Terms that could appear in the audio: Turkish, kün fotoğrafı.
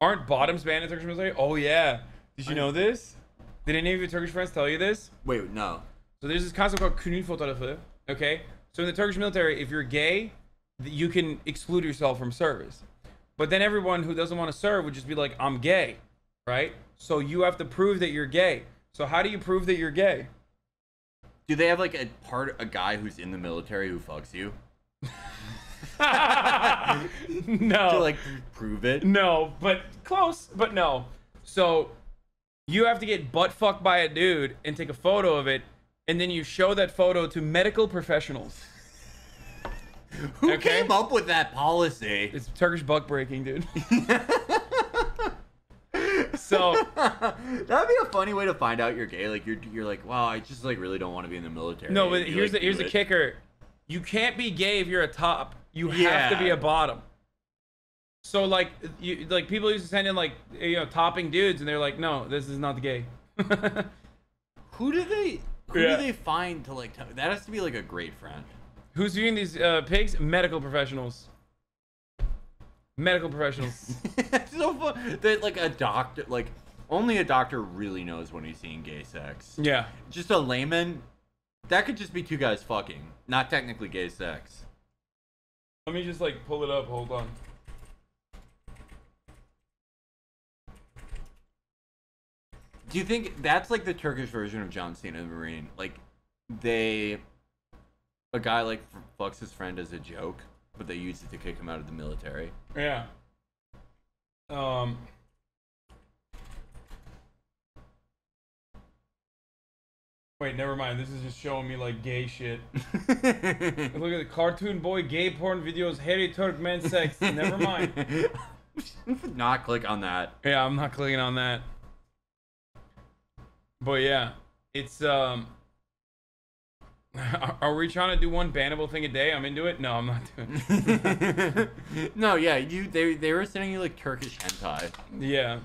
Aren't bottoms banned in Turkish military? Oh yeah. Did you know this? Did any of your Turkish friends tell you this? Wait, no. So there's this concept called künün fotoğrafı. Okay. So in the Turkish military, if you're gay, you can exclude yourself from service. But then everyone who doesn't want to serve would just be like, I'm gay, right? So you have to prove that you're gay. So how do you prove that you're gay? Do they have like a guy who's in the military who fucks you? No. To like prove it? No, but close, but no. So you have to get butt fucked by a dude and take a photo of it, and then you show that photo to medical professionals. Who came up with that policy? It's Turkish buck breaking, dude. So that'd be a funny way to find out you're gay. Like you're like, wow, I just like really don't want to be in the military. No, but here's the kicker: you can't be gay if you're a top. You have to be a bottom. So like people used to send in like topping dudes, and they're like, no, this is not gay. Who do they find to like? That has to be like a great friend. Who's viewing these pigs? Medical professionals. Medical professionals. It's so fun that like a doctor, like only a doctor really knows when he's seeing gay sex. Yeah. Just a layman, that could just be two guys fucking. Not technically gay sex. Let me just like pull it up. Hold on. Do you think that's like the Turkish version of John Cena the Marine? Like they. A guy like fucks his friend as a joke, but they used it to kick him out of the military. Yeah. Wait, never mind. This is just showing me like gay shit. Look at the cartoon boy gay porn videos, hairy Turk men sex. Never mind. Not click on that. Yeah, I'm not clicking on that. But yeah, it's Are we trying to do one bannable thing a day? I'm into it. No, I'm not doing it. No, yeah, they were sending you like Turkish hentai. Yeah.